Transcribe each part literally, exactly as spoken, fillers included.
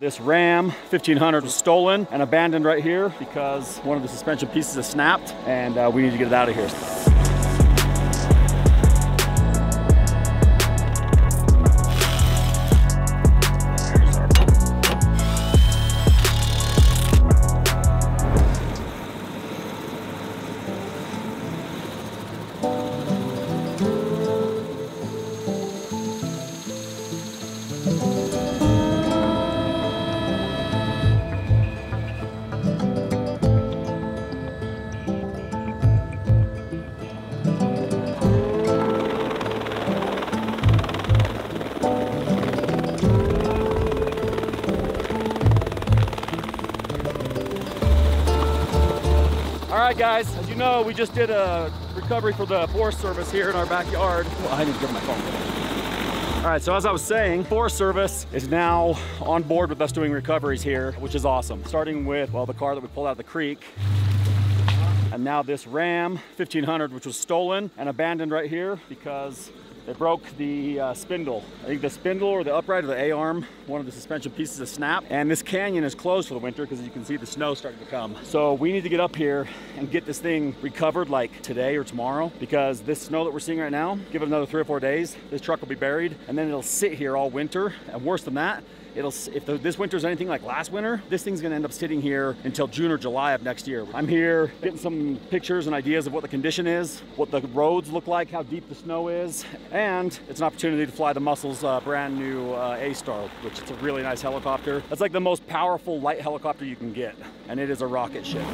This Ram fifteen hundred was stolen and abandoned right here because one of the suspension pieces is snapped, and uh, we need to get it out of here. Alright guys, as you know, we just did a recovery for the Forest Service here in our backyard. Well, I need to grab my phone. Alright, so as I was saying, Forest Service is now on board with us doing recoveries here, which is awesome. Starting with, well, the car that we pulled out of the creek. And now this Ram fifteen hundred, which was stolen and abandoned right here because they broke the uh, spindle. I think the spindle or the upright or the A-arm, one of the suspension pieces is snapped. And this canyon is closed for the winter because you can see the snow starting to come. So we need to get up here and get this thing recovered like today or tomorrow, because this snow that we're seeing right now, give it another three or four days, this truck will be buried and then it'll sit here all winter. And worse than that, It'll, if the, this winter's anything like last winter, this thing's gonna end up sitting here until June or July of next year. I'm here getting some pictures and ideas of what the condition is, what the roads look like, how deep the snow is, and it's an opportunity to fly the Muscle's uh, brand new uh, A-Star, which is a really nice helicopter. That's like the most powerful light helicopter you can get, and it is a rocket ship.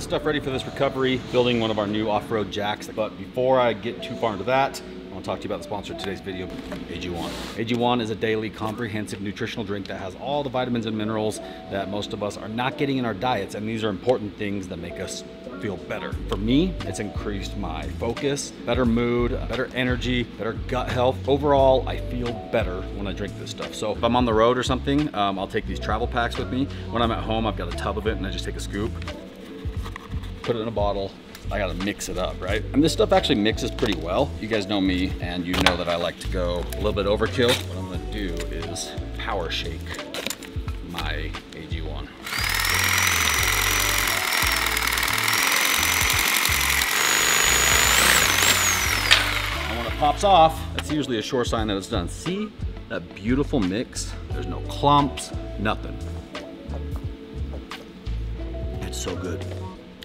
Stuff ready for this recovery, building one of our new off-road jacks. But before I get too far into that, I want to talk to you about the sponsor of today's video, A G one. A G one is a daily comprehensive nutritional drink that has all the vitamins and minerals that most of us are not getting in our diets, and these are important things that make us feel better. For me, it's increased my focus, better mood, better energy, better gut health. Overall, I feel better when I drink this stuff. So if I'm on the road or something, um, I'll take these travel packs with me. When I'm at home, I've got a tub of it and I just take a scoop, put it in a bottle. I gotta mix it up, right? And this stuff actually mixes pretty well. You guys know me and you know that I like to go a little bit overkill. What I'm gonna do is power shake my A G one. And when it pops off, that's usually a sure sign that it's done. See that beautiful mix? There's no clumps, nothing. It's so good.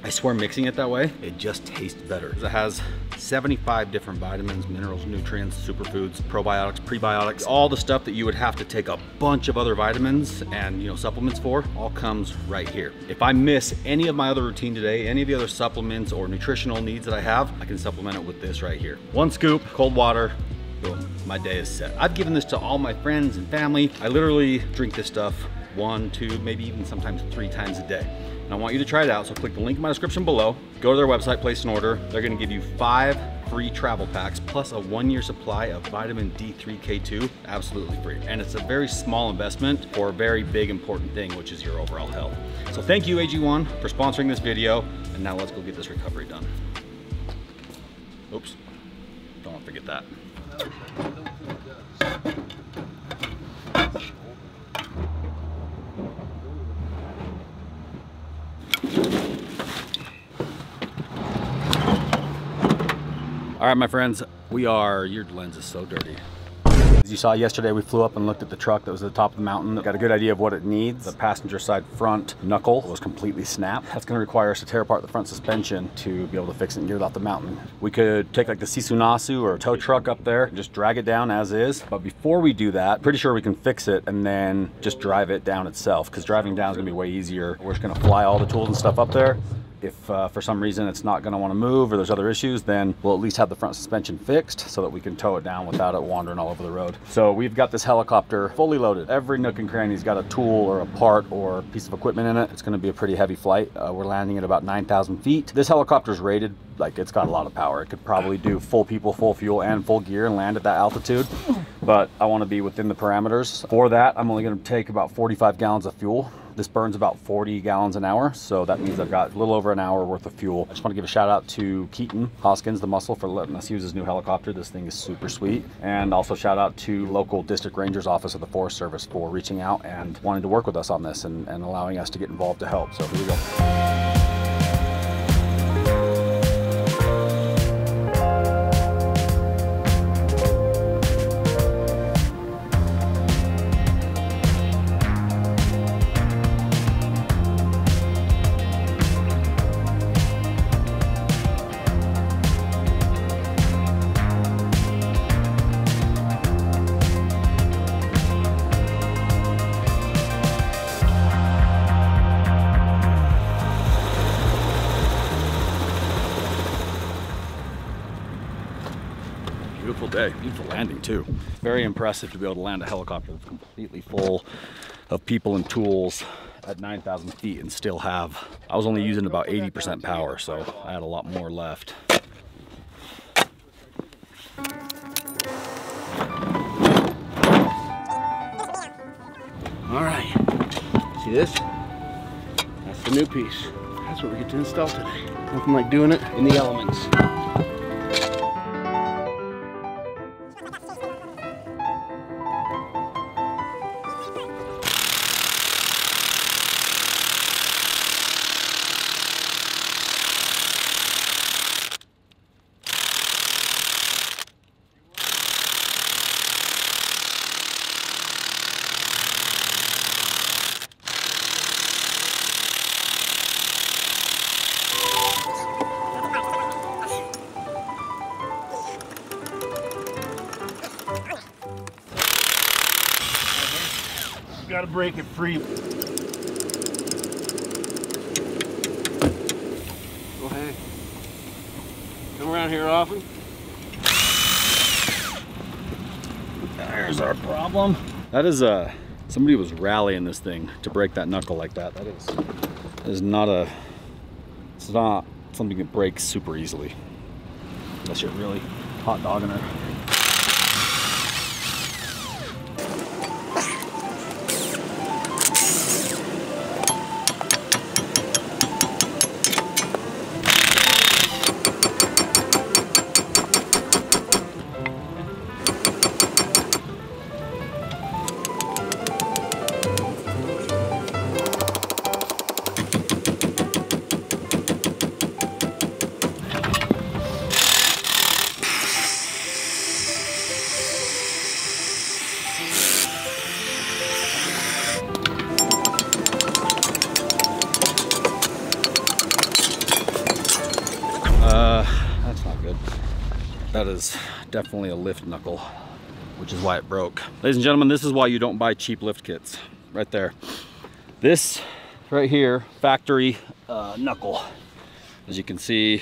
I swear mixing it that way, it just tastes better. It has seventy-five different vitamins, minerals, nutrients, superfoods, probiotics, prebiotics, all the stuff that you would have to take a bunch of other vitamins and you know supplements for, all comes right here. If I miss any of my other routine today, any of the other supplements or nutritional needs that I have, I can supplement it with this right here. One scoop, cold water, boom, my day is set. I've given this to all my friends and family. I literally drink this stuff one, two, maybe even sometimes three times a day. And I want you to try it out, so click the link in my description below, go to their website, place an order. They're gonna give you five free travel packs, plus a one-year supply of vitamin D three K two, absolutely free. And it's a very small investment for a very big important thing, which is your overall health. So thank you, A G one, for sponsoring this video, and now let's go get this recovery done. Oops, don't want to forget that. All right, my friends, we are, your lens is so dirty. As you saw yesterday, we flew up and looked at the truck that was at the top of the mountain. Got a good idea of what it needs. The passenger side front knuckle was completely snapped. That's gonna require us to tear apart the front suspension to be able to fix it and get it off the mountain. We could take like the Sisunasu or a tow truck up there and just drag it down as is. But before we do that, pretty sure we can fix it and then just drive it down itself, because driving down is gonna be way easier. We're just gonna fly all the tools and stuff up there. If uh, for some reason it's not going to want to move or there's other issues, then we'll at least have the front suspension fixed so that we can tow it down without it wandering all over the road. So we've got this helicopter fully loaded. Every nook and cranny's got a tool or a part or a piece of equipment in it. It's going to be a pretty heavy flight. Uh, we're landing at about nine thousand feet. This helicopter's rated, like, it's got a lot of power. It could probably do full people, full fuel, and full gear and land at that altitude. But I want to be within the parameters. For that, I'm only going to take about forty-five gallons of fuel. This burns about forty gallons an hour, so that means I've got a little over an hour worth of fuel. I just want to give a shout out to Keaton Hoskins, the muscle, for letting us use his new helicopter. This thing is super sweet. And also shout out to local district ranger's office of the Forest Service for reaching out and wanting to work with us on this and, and allowing us to get involved to help. So here we go. Beautiful day, beautiful landing too. Very impressive to be able to land a helicopter that's completely full of people and tools at nine thousand feet and still have. I was only using about eighty percent power, so I had a lot more left. All right, see this? That's the new piece. That's what we get to install today. Nothing like doing it in the elements. Got to break it free. Go ahead. Come around here often. There's our problem. That is a uh, somebody was rallying this thing to break that knuckle like that. That is that is not a. It's not something that breaks super easily. Unless you're really hot dogging it. That is definitely a lift knuckle, which is why it broke. Ladies and gentlemen, this is why you don't buy cheap lift kits. Right there. This right here, factory uh, knuckle. As you can see,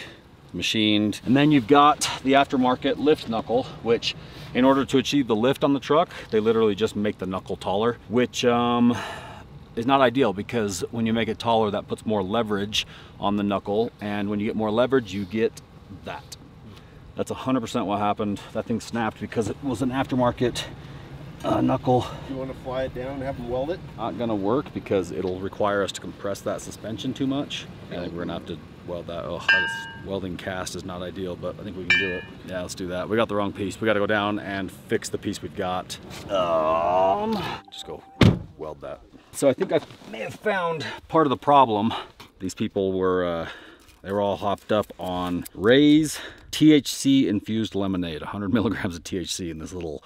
machined. And then you've got the aftermarket lift knuckle, which in order to achieve the lift on the truck, they literally just make the knuckle taller, which um, is not ideal because when you make it taller, that puts more leverage on the knuckle. And when you get more leverage, you get that. That's one hundred percent what happened. That thing snapped because it was an aftermarket uh, knuckle. You want to fly it down and have them weld it? Not gonna work because it'll require us to compress that suspension too much. And we're gonna have to weld that. Oh, that is, welding cast is not ideal, but I think we can do it. Yeah, let's do that. We got the wrong piece. We gotta go down and fix the piece we've got. Um, just go weld that. So I think I may have found part of the problem. These people were, uh, they were all hopped up on Ray's T H C infused lemonade, one hundred milligrams of T H C in this little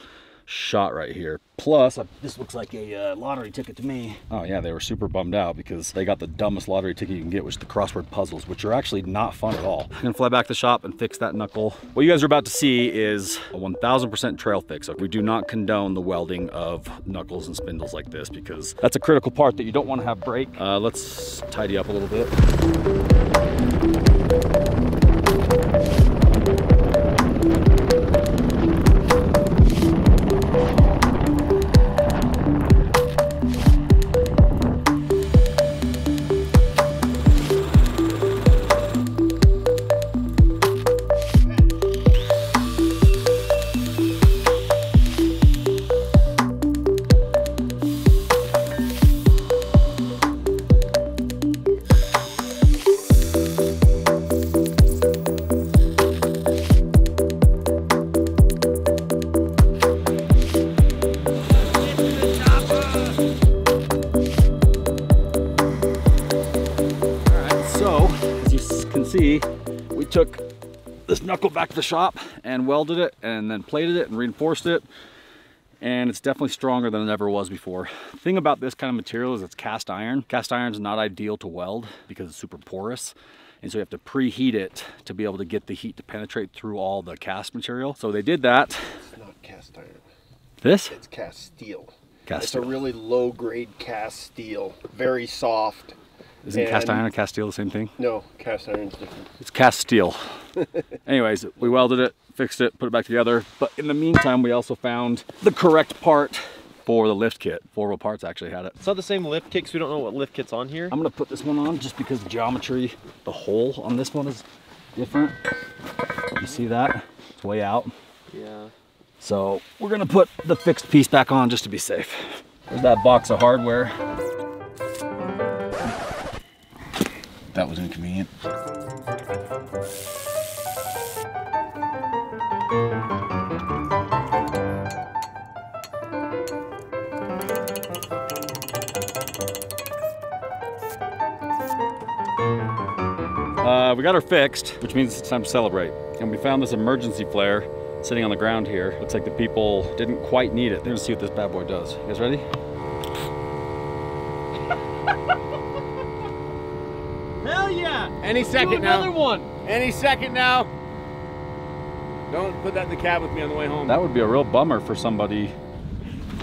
shot right here. Plus, uh, this looks like a uh, lottery ticket to me. Oh yeah, they were super bummed out because they got the dumbest lottery ticket you can get, which is the crossword puzzles, which are actually not fun at all. I'm gonna fly back to the shop and fix that knuckle. What you guys are about to see is a one thousand percent trail fix. So we do not condone the welding of knuckles and spindles like this because that's a critical part that you don't want to have break. Uh, let's tidy up a little bit. Took this knuckle back to the shop and welded it and then plated it and reinforced it, and it's definitely stronger than it ever was before. The thing about this kind of material is it's cast iron. Cast iron is not ideal to weld because it's super porous, and so you have to preheat it to be able to get the heat to penetrate through all the cast material. So they did that. It's not cast iron. This? It's cast steel. Cast it's steel. A really low grade cast steel, very soft. Isn't and cast iron and cast steel the same thing? No, cast iron's different. It's cast steel. Anyways, we welded it, fixed it, put it back together. But in the meantime, we also found the correct part for the lift kit. Four Wheel Parts actually had it. It's not the same lift kit because we don't know what lift kit's on here. I'm going to put this one on just because the geometry, the hole on this one is different. You see that? It's way out. Yeah. So we're going to put the fixed piece back on just to be safe. There's that box of hardware. That was inconvenient. Uh, we got her fixed, which means it's time to celebrate. And we found this emergency flare sitting on the ground here. Looks like the people didn't quite need it. They're gonna see what this bad boy does. You guys ready? Any second now. Another one. Any second now. Don't put that in the cab with me on the way home. That would be a real bummer for somebody.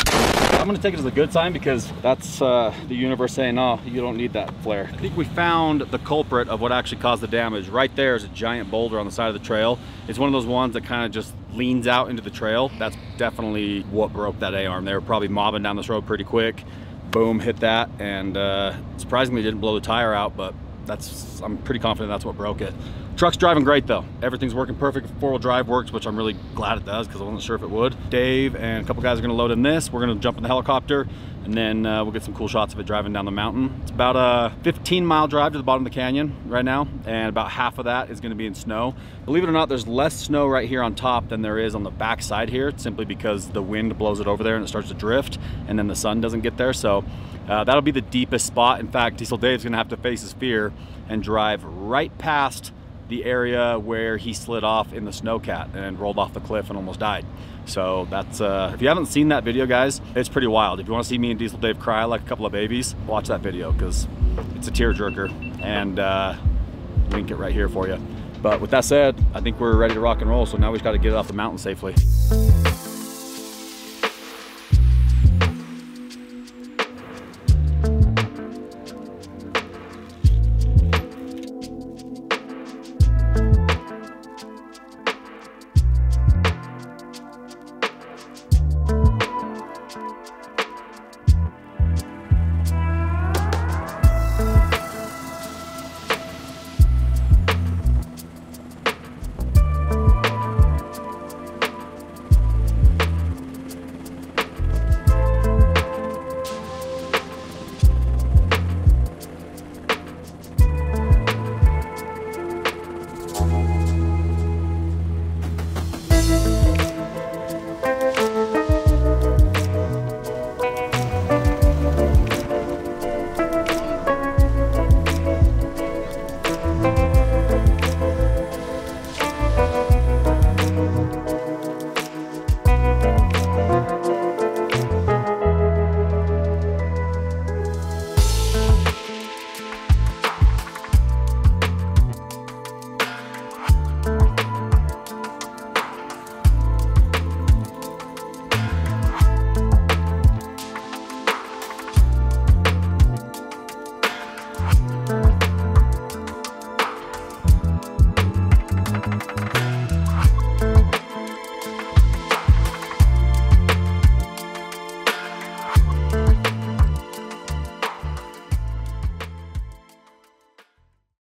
I'm gonna take it as a good sign because that's uh, the universe saying, no, you don't need that flare. I think we found the culprit of what actually caused the damage. Right there is a giant boulder on the side of the trail. It's one of those ones that kind of just leans out into the trail. That's definitely what broke that A-arm. They were probably mobbing down this road pretty quick. Boom, hit that. And uh, surprisingly didn't blow the tire out, but that's, I'm pretty confident that's what broke it. Truck's driving great though. Everything's working perfect. Four-wheel drive works, which I'm really glad it does because I wasn't sure if it would. Dave and a couple guys are gonna load in this. We're gonna jump in the helicopter and then uh, we'll get some cool shots of it driving down the mountain. It's about a fifteen mile drive to the bottom of the canyon right now, and about half of that is gonna be in snow. Believe it or not, there's less snow right here on top than there is on the back side here, simply because the wind blows it over there and it starts to drift, and then the sun doesn't get there. So uh, that'll be the deepest spot. In fact, Diesel Dave's gonna have to face his fear and drive right past the area where he slid off in the snowcat and rolled off the cliff and almost died. So that's, uh, if you haven't seen that video, guys, it's pretty wild. If you want to see me and Diesel Dave cry like a couple of babies, watch that video because it's a tearjerker, and uh, link it right here for you. But with that said, I think we're ready to rock and roll. So now we've got to get it off the mountain safely.